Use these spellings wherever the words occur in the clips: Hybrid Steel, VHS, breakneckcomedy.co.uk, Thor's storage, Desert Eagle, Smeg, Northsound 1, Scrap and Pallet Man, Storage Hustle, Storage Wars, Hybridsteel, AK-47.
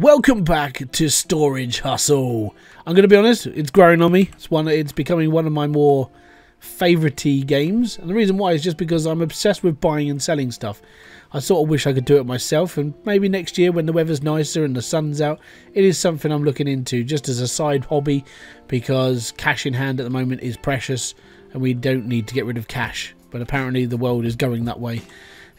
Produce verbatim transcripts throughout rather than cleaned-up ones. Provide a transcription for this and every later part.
Welcome back to Storage Hustle. I'm going to be honest, it's growing on me. It's one, it's becoming one of my more favourite-y games. And the reason why is just because I'm obsessed with buying and selling stuff. I sort of wish I could do it myself. And maybe next year when the weather's nicer and the sun's out, it is something I'm looking into just as a side hobby, because cash in hand at the moment is precious and we don't need to get rid of cash. But apparently the world is going that way,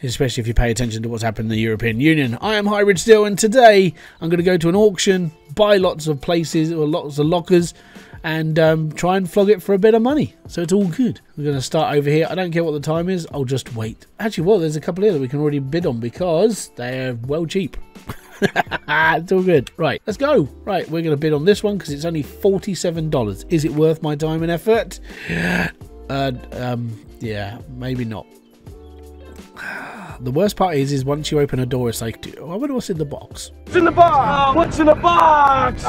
especially if you pay attention to what's happened in the European Union. I am Hybrid Steel, and today I'm going to go to an auction, buy lots of places or lots of lockers, and um, try and flog it for a bit of money. So it's all good. We're going to start over here. I don't care what the time is. I'll just wait. Actually, well, there's a couple here that we can already bid on because they're well cheap. It's all good. Right, let's go. Right, we're going to bid on this one because it's only forty-seven dollars. Is it worth my time and effort? Uh, um, yeah, maybe not. The worst part is, is once you open a door, it's like, oh, I wonder what's in the box. What's in the box? What's in the box?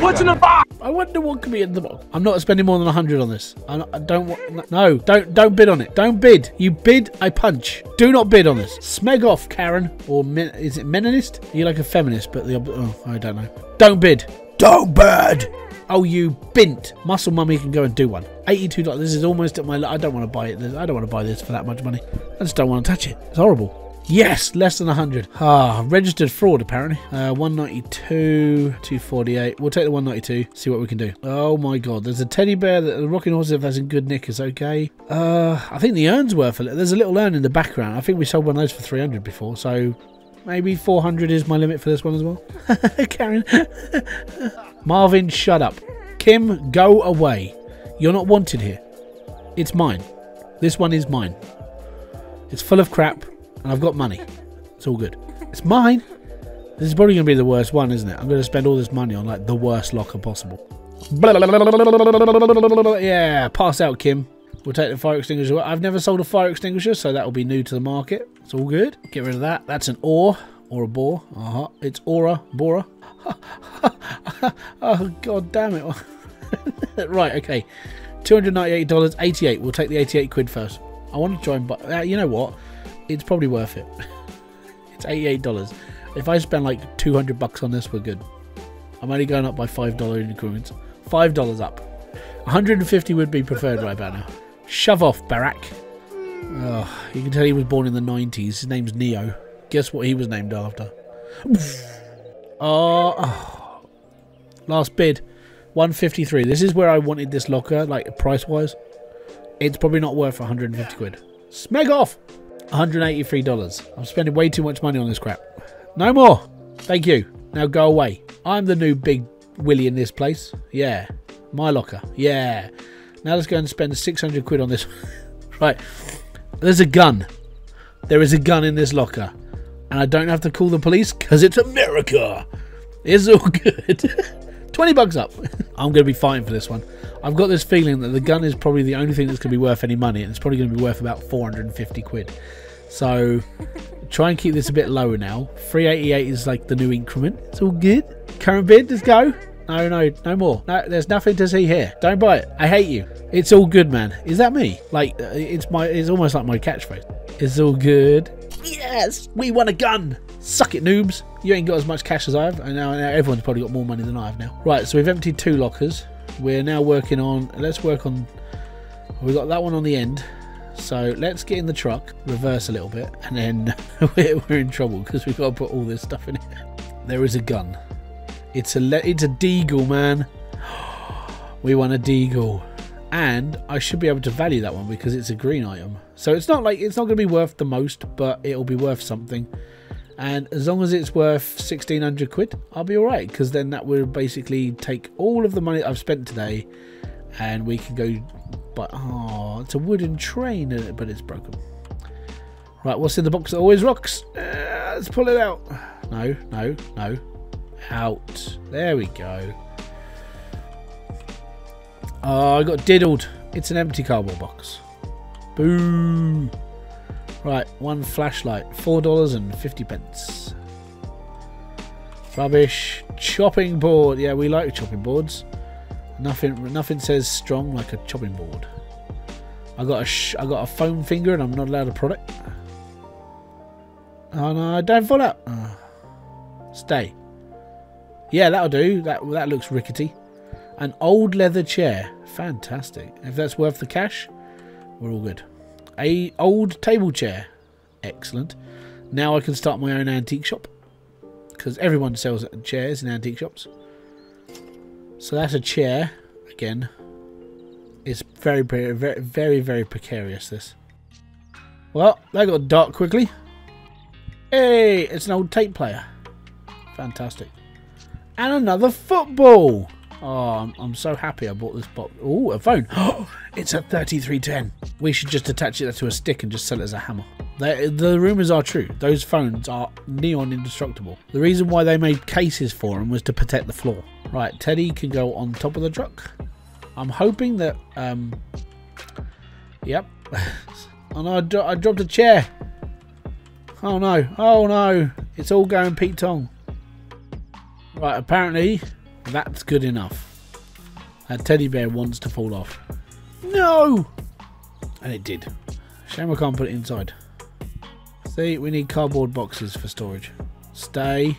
What's in the box? I wonder what could be in the box. I'm not spending more than a hundred on this. I don't want, no, don't, don't bid on it. Don't bid. You bid, I punch. Do not bid on this. Smeg off, Karen. Or men, is it meninist? You're like a feminist, but the, oh, I don't know. Don't bid. Don't bid. Oh, you bint. Muscle Mummy can go and do one. eighty-two dollars. This is almost at my... I don't want to buy it. I don't want to buy this for that much money. I just don't want to touch it. It's horrible. Yes, less than a hundred. Ah, registered fraud, apparently. Uh, one ninety-two, two forty-eight. We'll take the one ninety-two, see what we can do. Oh, my God. There's a teddy bear that the rocking horse has in good nick is okay. Uh, I think the urn's worth a little. There's a little urn in the background. I think we sold one of those for three hundred before, so... Maybe four hundred is my limit for this one as well. Karen. Marvin, shut up. Kim, go away. You're not wanted here. It's mine. This one is mine. It's full of crap, and I've got money. It's all good. It's mine. This is probably going to be the worst one, isn't it? I'm going to spend all this money on, like, the worst locker possible. Yeah, pass out, Kim. We'll take the fire extinguisher. I've never sold a fire extinguisher, so that will be new to the market. It's all good. Get rid of that. That's an ore or a bore. Uh huh. It's aura, bora. Oh, God damn it. Right, okay. two hundred ninety-eight dollars and eighty-eight cents. We'll take the eighty-eight quid first. I want to try and buy. Uh, you know what? It's probably worth it. It's eighty-eight dollars. If I spend like two hundred bucks on this, we're good. I'm only going up by five dollars in increments. five dollars up. one hundred fifty would be preferred right about now. Shove off, Barack. Oh, you can tell he was born in the nineties. His name's Neo. Guess what he was named after? Oh, oh. Last bid. one fifty-three. This is where I wanted this locker, like price-wise. It's probably not worth a hundred fifty quid. Smeg off! one hundred eighty-three dollars. I'm spending way too much money on this crap. No more. Thank you. Now go away. I'm the new big Willy in this place. Yeah. My locker. Yeah. Now let's go and spend six hundred quid on this. Right. There's a gun. There is a gun in this locker. And I don't have to call the police because it's America. It's all good. twenty bucks up. I'm going to be fighting for this one. I've got this feeling that the gun is probably the only thing that's going to be worth any money. And it's probably going to be worth about four hundred fifty quid. So try and keep this a bit lower now. three eighty-eight is like the new increment. It's all good. Current bid. Let's go. No, no, no more. No, there's nothing to see here. Don't buy it. I hate you. It's all good, man. Is that me? Like, it's my, it's almost like my catchphrase. It's all good. Yes, we won a gun. Suck it, noobs. You ain't got as much cash as I have. And now, now everyone's probably got more money than I have now. Right, so we've emptied two lockers. We're now working on, let's work on, we've got that one on the end. So let's get in the truck, reverse a little bit, and then we're, we're in trouble because we've got to put all this stuff in here. There is a gun. It's a le it's a deagle, man. We won a deagle, and I should be able to value that one because it's a green item. So it's not like it's not going to be worth the most, but it'll be worth something. And as long as it's worth sixteen hundred quid, I'll be all right, because then that will basically take all of the money that I've spent today, and we can go. But oh, it's a wooden train, but it's broken. Right, what's in the box that always rocks? Uh, let's pull it out. No, no, no. Out. There we go. Oh, I got diddled. It's an empty cardboard box. Boom. Right, one flashlight. four dollars and fifty pence. Rubbish. Chopping board. Yeah, we like chopping boards. Nothing nothing says strong like a chopping board. I got a sh I got a foam finger and I'm not allowed to prod it. Oh no, don't fall out. Oh. Stay. Yeah, that'll do. That, that looks rickety. An old leather chair. Fantastic. If that's worth the cash, we're all good. A old table chair. Excellent. Now I can start my own antique shop. Because everyone sells chairs in antique shops. So that's a chair. Again, it's very, very, very, very precarious, this. Well, that got dark quickly. Hey, it's an old tape player. Fantastic. And another football. Oh, I'm, I'm so happy I bought this box. Oh, a phone. Oh, it's a thirty-three ten. We should just attach it to a stick and just sell it as a hammer. They, the rumours are true. Those phones are neon indestructible. The reason why they made cases for them was to protect the floor. Right, Teddy can go on top of the truck. I'm hoping that... Um, yep. Oh no, I, dro I dropped a chair. Oh no, oh no. It's all going Pete Tong. Right, apparently that's good enough. That teddy bear wants to fall off. No! And it did. Shame I can't put it inside. See, we need cardboard boxes for storage. Stay.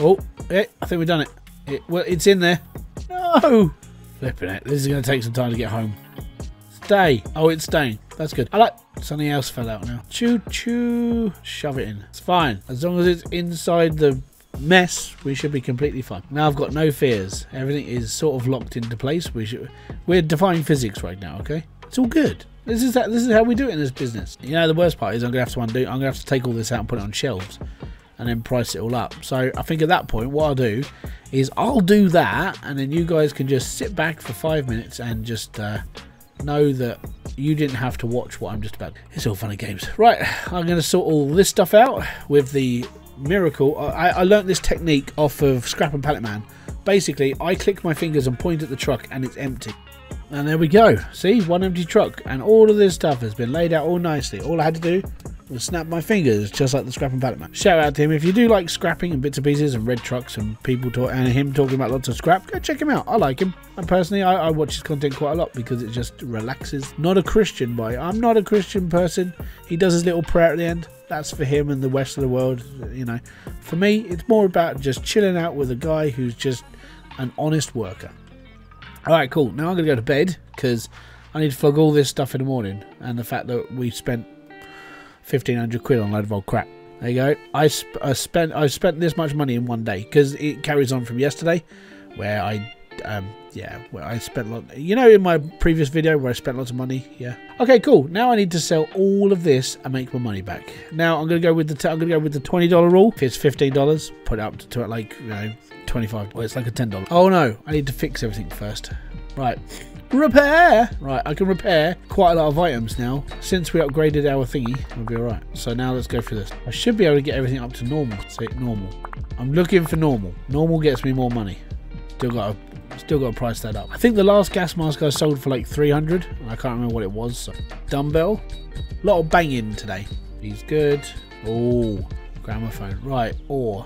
Oh, eh, I think we've done it. it. Well, it's in there. No! Flipping it. This is going to take some time to get home. Stay. Oh, it's staying. That's good. I like... Something else fell out now. Choo-choo. Shove it in. It's fine. As long as it's inside the mess, we should be completely fine. Now I've got no fears. Everything is sort of locked into place. We should... We're defying physics right now, okay? It's all good. This is, that, this is how we do it in this business. You know, the worst part is I'm going to have to undo... I'm going to have to take all this out and put it on shelves. And then price it all up. So I think at that point what I'll do is I'll do that, and then you guys can just sit back for five minutes and just uh, know that you didn't have to watch what I'm just about. It's all fun and games. Right, I'm going to sort all this stuff out with the miracle. I, I learned this technique off of Scrap and Pallet Man. Basically, I click my fingers and point at the truck and it's empty. And there we go. See, one empty truck. And all of this stuff has been laid out all nicely. All I had to do... I'll snap my fingers just like the Scrap and Pallet Man. Shout out to him. If you do like scrapping and bits and pieces and red trucks and people talk and him talking about lots of scrap, go check him out. I like him. And personally, I, I watch his content quite a lot because it just relaxes. Not a Christian boy. I'm not a Christian person. He does his little prayer at the end. That's for him and the rest of the world, you know. For me, it's more about just chilling out with a guy who's just an honest worker. All right, cool. Now I'm going to go to bed because I need to flog all this stuff in the morning. And the fact that we spent fifteen hundred quid on a load of old crap. There you go. I, sp I spent I spent this much money in one day because it carries on from yesterday, where I um yeah where I spent a lot. You know, in my previous video where I spent lots of money. Yeah. Okay, cool. Now I need to sell all of this and make my money back. Now I'm gonna go with the t I'm gonna go with the twenty dollar rule. If it's fifteen dollars, put it up to like, you know, twenty-five. Well, it's like a ten dollar. Oh no, I need to fix everything first. Right. Repair! Right, I can repair quite a lot of items now. Since we upgraded our thingy, we'll be alright. So now let's go through this. I should be able to get everything up to normal. Say normal. I'm looking for normal. Normal gets me more money. Still got to, still got to price that up. I think the last gas mask I sold for like three hundred. I can't remember what it was. So. Dumbbell. A lot of banging today. He's good. Oh, gramophone. Right, or...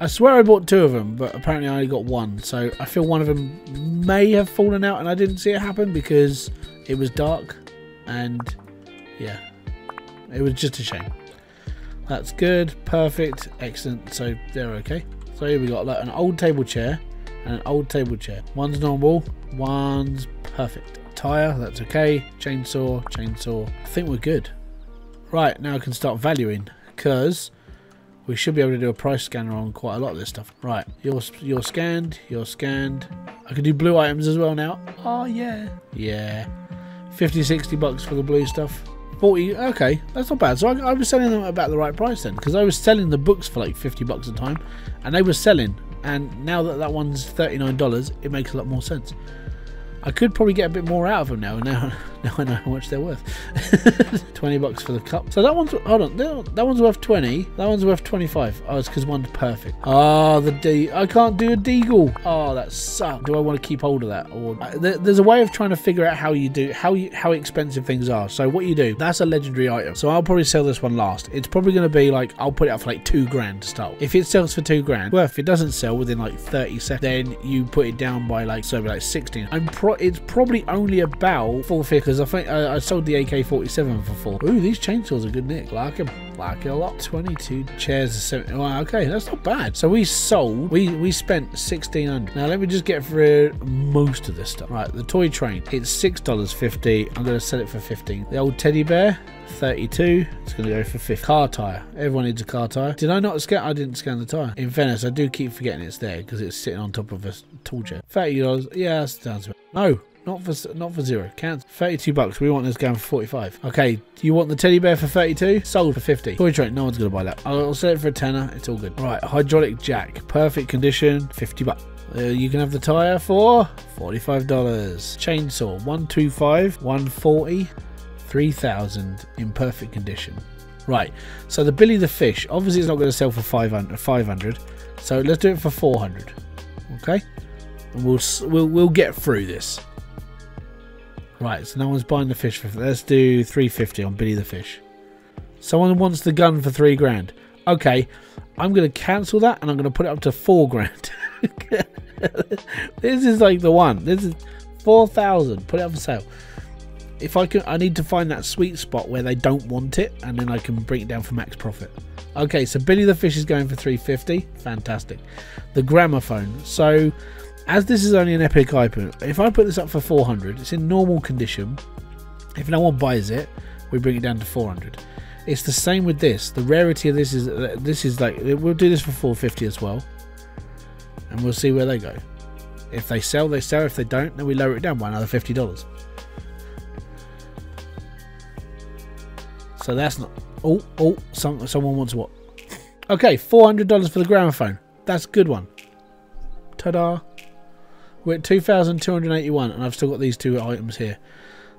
I swear I bought two of them, but apparently I only got one. So I feel one of them may have fallen out and I didn't see it happen because it was dark. And yeah, it was just a shame. That's good. Perfect. Excellent. So they're okay. So here we got like an old table chair and an old table chair. One's normal. One's perfect. Tire. That's okay. Chainsaw. Chainsaw. I think we're good. Right. Now I can start valuing because... we should be able to do a price scanner on quite a lot of this stuff. Right, you're, you're scanned, you're scanned. I can do blue items as well now. Oh, yeah. Yeah. fifty, sixty bucks for the blue stuff. forty, okay, that's not bad. So I, I was selling them at about the right price then, because I was selling the books for like fifty bucks a time, and they were selling. And now that that one's thirty-nine dollars, it makes a lot more sense. I could probably get a bit more out of them now. Now, now I know how much they're worth. twenty bucks for the cup. So that one's, hold on, that one's worth twenty. That one's worth twenty-five. Oh, it's because one's perfect. Ah, oh, the D. I can't do a deagle. Oh, that sucks. Do I want to keep hold of that? Or there's a way of trying to figure out how you do how you how expensive things are. So what you do? That's a legendary item. So I'll probably sell this one last. It's probably going to be like I'll put it up for like two grand to start with. If it sells for two grand, well, if it doesn't sell within like thirty seconds, then you put it down by like so like sixteen. I'm pro It's probably only about four figures. I think uh, I sold the A K forty-seven for four. Ooh, these chainsaws are good, Nick. Like them. like a lot. Twenty-two chairs are seventy. Well, okay, that's not bad. So we sold, we we spent sixteen hundred. Now let me just get through most of this stuff. Right, the toy train, it's six dollars fifty. I'm gonna sell it for fifteen. The old teddy bear, thirty-two. It's gonna go for fifty. Car tire, everyone needs a car tire. Did I not scan? I didn't scan the tire. In Venice, I do keep forgetting it's there because it's sitting on top of a tool chair. Thirty dollars. Yeah, that sounds right. No, not for not for zero. Cancel. Thirty-two bucks. We want this going for forty-five. Okay, you want the teddy bear for thirty-two? Sold for fifty. Toy train, no one's gonna buy that. I'll sell it for a tenner. It's all good. Right, hydraulic jack, perfect condition, fifty bucks. Uh, you can have the tire for forty-five dollars. Chainsaw, one twenty-five, one forty, three thousand in perfect condition. Right, so the Billy the Fish, obviously it's not going to sell for five hundred, so let's do it for four hundred. Okay, and we'll we'll, we'll get through this. Right, so no one's buying the fish for, let's do three fifty on Billy the Fish. Someone wants the gun for three grand. Okay, I'm going to cancel that and I'm going to put it up to four grand. This is like the one. This is four thousand. Put it up for sale. If I can, I need to find that sweet spot where they don't want it, and then I can bring it down for max profit. Okay, so Billy the Fish is going for three fifty. Fantastic. The gramophone. So, as this is only an epic item, if I put this up for four hundred, it's in normal condition. If no one buys it, we bring it down to four hundred. It's the same with this. The rarity of this is this is like, we'll do this for four fifty as well. And we'll see where they go. If they sell, they sell. If they don't, then we lower it down by another fifty dollars. So that's not... Oh, oh, some, someone wants what? Okay, four hundred dollars for the gramophone. That's a good one. Ta-da. We're at two thousand two hundred eighty-one, and I've still got these two items here.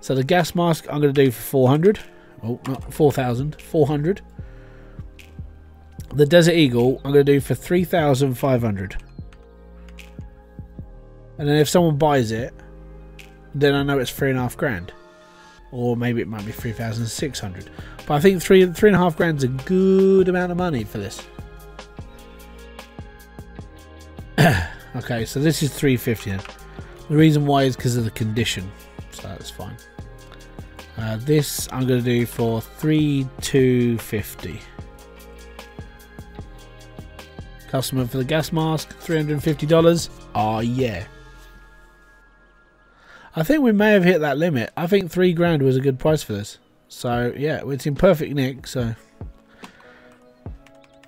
So the gas mask I'm going to do for four hundred. Oh, not four thousand. four hundred. The Desert Eagle I'm going to do for three thousand five hundred. And then if someone buys it, then I know it's three and a half grand, or maybe it might be three thousand six hundred. But I think three three and a half grand's a good amount of money for this. Okay, so this is three fifty. The reason why is because of the condition, so that's fine. Uh, this I'm going to do for three two fifty. Customer for the gas mask, three hundred and fifty dollars. Oh yeah. I think we may have hit that limit. I think three grand was a good price for this. So yeah, it's in perfect nick. So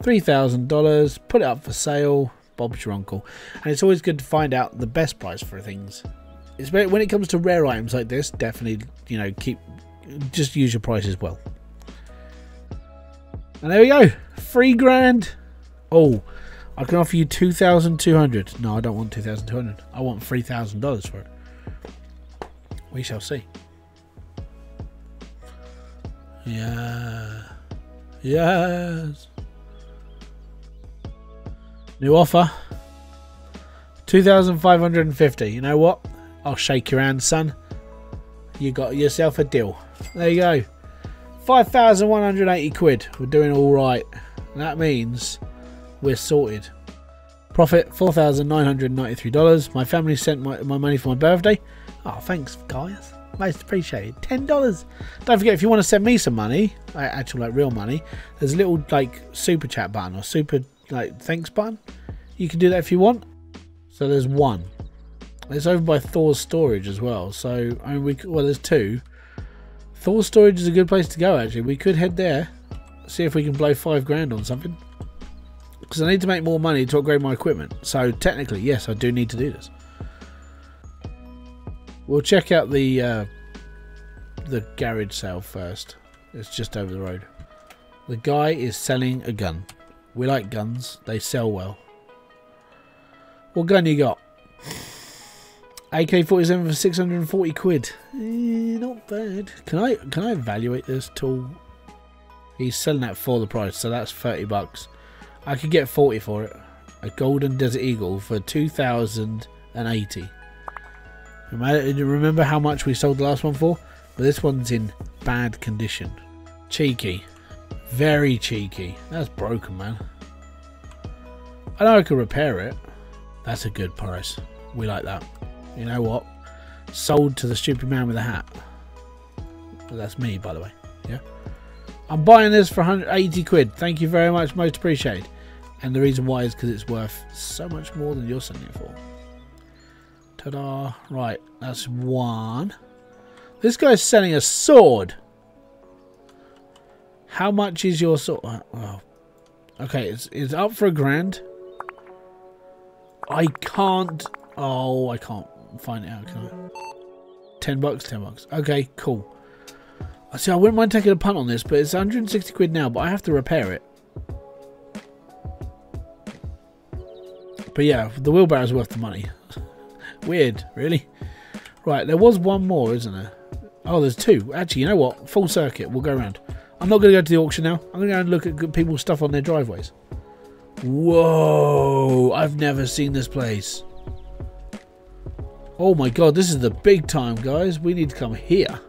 three thousand dollars. Put it up for sale. Bob's your uncle. And it's always good to find out the best price for things. It's when it comes to rare items like this. Definitely, you know, keep just use your price as well. And there we go. Three grand. Oh, I can offer you two thousand two hundred. No, I don't want two thousand two hundred. I want three thousand dollars for it. We shall see. Yeah. Yes. New offer. two thousand five hundred fifty. You know what? I'll shake your hand, son. You got yourself a deal. There you go. five thousand one hundred eighty quid. We're doing all right. And that means we're sorted. Profit four thousand nine hundred ninety-three dollars. My family sent my, my money for my birthday. Oh, thanks guys, most appreciated. Ten dollars. Don't forget, if you want to send me some money, like actual like real money, there's a little like super chat button or super like thanks button. You can do that if you want. So there's one, it's over by Thor's Storage as well. So I mean, we well there's two. Thor's Storage is a good place to go actually. We could head there, see if we can blow five grand on something, because I need to make more money to upgrade my equipment. So technically, yes, I do need to do this. We'll check out the uh, the garage sale first. It's just over the road. The guy is selling a gun. We like guns. They sell well. What gun you got? A K forty-seven for six hundred forty quid. Eh, not bad. Can I can I evaluate this tool? He's selling that for the price, so that's thirty bucks. I could get forty for it. A golden Desert Eagle for two thousand eighty. Remember how much we sold the last one for? But this one's in bad condition. Cheeky. Very cheeky. That's broken, man. I know I could repair it. That's a good price. We like that. You know what? Sold to the stupid man with a hat. That's me, by the way. Yeah. I'm buying this for one hundred eighty quid. Thank you very much, most appreciated. And the reason why is because it's worth so much more than you're selling it for. Ta-da. Right, that's one. This guy's selling a sword. How much is your sword? Oh. Okay, it's, it's up for a grand. I can't... Oh, I can't find it out, can I? Ten bucks, ten bucks. Okay, cool. See, I wouldn't mind taking a punt on this, but it's one hundred sixty quid now, but I have to repair it. But yeah, the wheelbarrow's worth the money. Weird, really. Right, there was one more, isn't there? Oh, there's two. Actually, you know what? Full circuit. We'll go around. I'm not going to go to the auction now. I'm going to go and look at people's stuff on their driveways. Whoa! I've never seen this place. Oh my god, this is the big time, guys. We need to come here.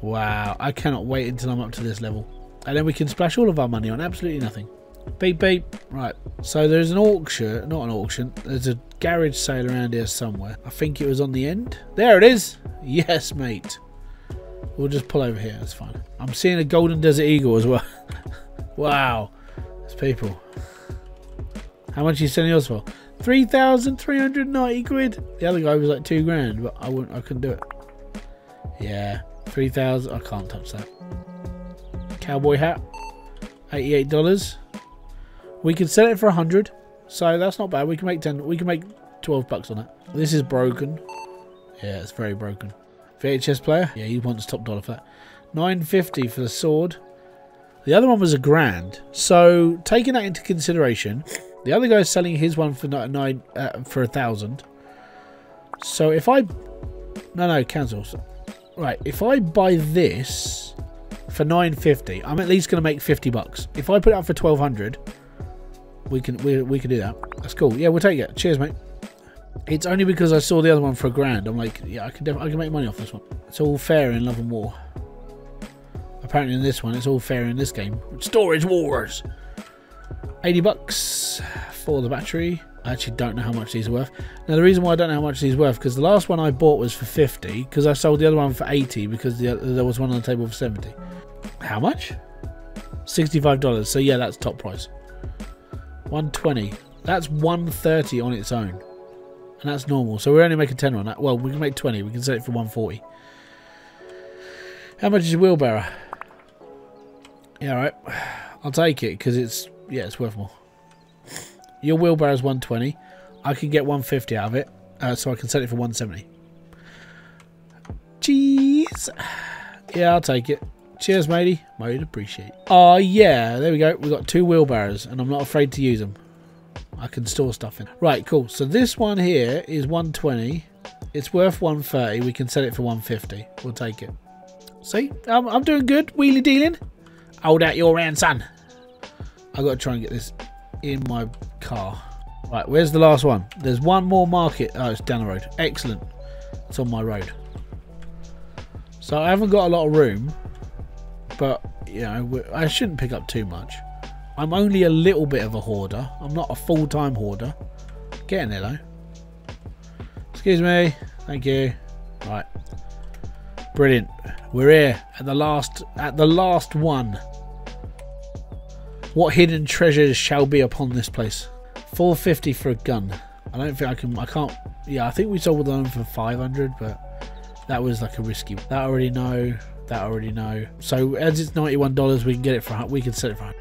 Wow, I cannot wait until I'm up to this level. And then we can splash all of our money on absolutely nothing. Beep, beep. Right, so there's an auction, not an auction. There's a garage sale around here somewhere. I think it was on the end. There it is. Yes, mate. We'll just pull over here. That's fine. I'm seeing a golden desert eagle as well. Wow. There's people. How much are you selling yours for? three thousand three hundred ninety quid. The other guy was like two grand, but I wouldn't, I couldn't do it. Yeah. three thousand, I can't touch that. Cowboy hat, eighty-eight dollars. We can sell it for a hundred, so that's not bad. We can make ten, we can make twelve bucks on it. This is broken. Yeah, it's very broken. V H S player, yeah, he wants top dollar for that. nine fifty for the sword. The other one was a grand. So taking that into consideration, the other guy is selling his one for nine uh, for a thousand. So if I, no, no, cancel. Right, if I buy this for nine fifty, I'm at least going to make fifty bucks. If I put it up for twelve hundred, we can we, we can do that. That's cool. Yeah, we'll take it. Cheers, mate. It's only because I saw the other one for a grand. I'm like, yeah, I can definitely I can make money off this one. It's all fair in love and war. Apparently in this one, it's all fair in this game. Storage Wars. eighty bucks for the battery. I actually don't know how much these are worth. Now, the reason why I don't know how much these are worth, because the last one I bought was for fifty, because I sold the other one for eighty, because the other, there was one on the table for seventy. How much? sixty-five dollars. So, yeah, that's top price. one twenty. That's one thirty on its own. And that's normal. So, we're only making ten on that. Well, we can make twenty. We can sell it for one forty. How much is your wheelbarrow? Yeah, all right. I'll take it, because it's, yeah, it's worth more. Your wheelbarrow is one twenty. I can get one fifty out of it, uh, so I can sell it for one seventy. Jeez. Yeah, I'll take it. Cheers, matey. Might appreciate. Oh, yeah. There we go. We've got two wheelbarrows, and I'm not afraid to use them. I can store stuff in. Right, cool. So this one here is one twenty. It's worth one thirty. We can sell it for one fifty. We'll take it. See? I'm, I'm doing good. Wheelie dealing. Hold out your hand, son. I've got to try and get this in my car. Right, where's the last one? There's one more market. Oh, it's down the road. Excellent. It's on my road. So I haven't got a lot of room, but you know, I shouldn't pick up too much. I'm only a little bit of a hoarder. I'm not a full-time hoarder. Getting there though. Excuse me. Thank you. Right. Brilliant. We're here at the last at the last one. What hidden treasures shall be upon this place? four fifty for a gun. I don't think I can. I can't. Yeah, I think we sold one for five hundred, but that was like a risky. That I already know. That I already know. So as it's ninety-one dollars, we can get it for. We can sell it for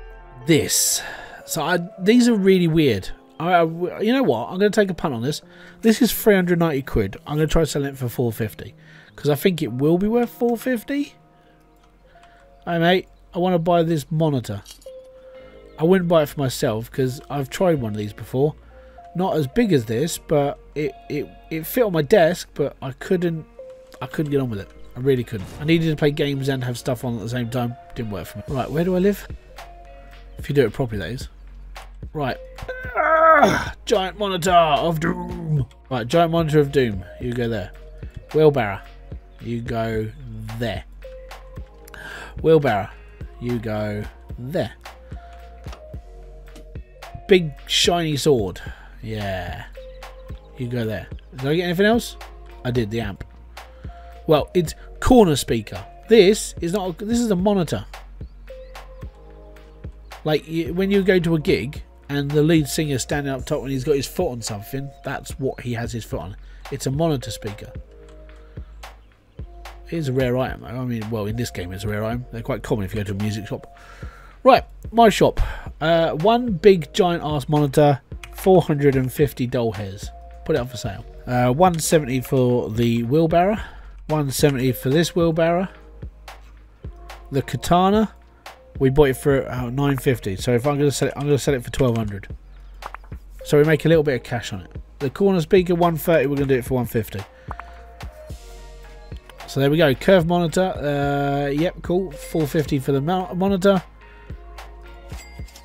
this. So I, these are really weird. I, I, you know what? I'm going to take a punt on this. This is three hundred ninety quid. I'm going to try selling it for four fifty because I think it will be worth four fifty. Hey mate, I want to buy this monitor. I wouldn't buy it for myself because I've tried one of these before. Not as big as this, but it, it it fit on my desk, but I couldn't I couldn't get on with it. I really couldn't. I needed to play games and have stuff on at the same time. Didn't work for me. Right, where do I live? If you do it properly, that is. Right. Ah, giant monitor of doom. Right, giant monitor of doom. You go there. Wheelbarrow. You go there. Wheelbarrow. You go there. Big shiny sword. Yeah. You go there. Did I get anything else? I did, the amp. Well, it's corner speaker. This is not a, this is a monitor. Like, you, when you go to a gig and the lead singer's standing up top and he's got his foot on something, that's what he has his foot on. It's a monitor speaker. It is a rare item. I mean, well, in this game it's a rare item. They're quite common if you go to a music shop. Right, my shop. Uh, one big giant ass monitor, four hundred fifty doll hairs. Put it up for sale. Uh, one seventy for the wheelbarrow. one seventy for this wheelbarrow. The katana, we bought it for uh, nine fifty. So if I'm going to sell it, I'm going to sell it for twelve hundred. So we make a little bit of cash on it. The corner speaker, one thirty. We're going to do it for one fifty. So there we go. Curve monitor. Uh, yep, cool. four fifty for the monitor.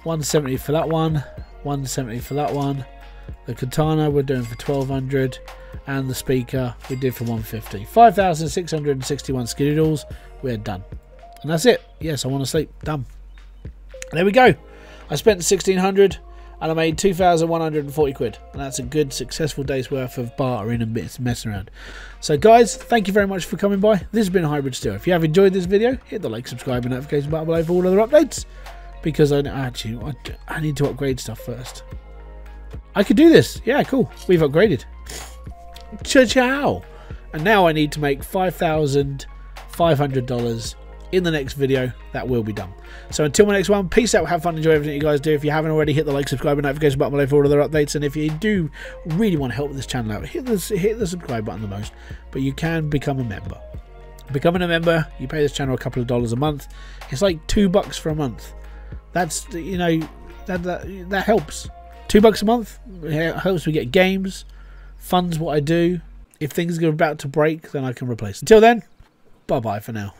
one seventy for that one. one seventy for that one. The katana we're doing for twelve hundred, and the speaker we did for one fifty. five thousand six hundred sixty-one skidoodles. We're done, and that's it. Yes, I want to sleep. Done. There we go. I spent sixteen hundred, and I made two thousand one hundred forty quid, and that's a good successful day's worth of bartering and bits messing around. So guys, thank you very much for coming by. This has been Hybrid Steel. If you have enjoyed this video, hit the like, subscribe, and notification button below for all other updates. Because I actually I, I need to upgrade stuff first. I could do this. Yeah, cool. We've upgraded. Cha-chow. And now I need to make five thousand five hundred dollars in the next video. That will be done. So until my next one, peace out. Have fun. Enjoy everything you guys do. If you haven't already, hit the like, subscribe, and notification button below for all other updates. And if you do really want to help this channel out, hit the, hit the subscribe button the most. But you can become a member. Becoming a member, you pay this channel a couple of dollars a month. It's like two bucks for a month. That's, you know, that, that, that helps. Two bucks a month helps me get games, funds what I do. If things are about to break, then I can replace. Until then, bye bye for now.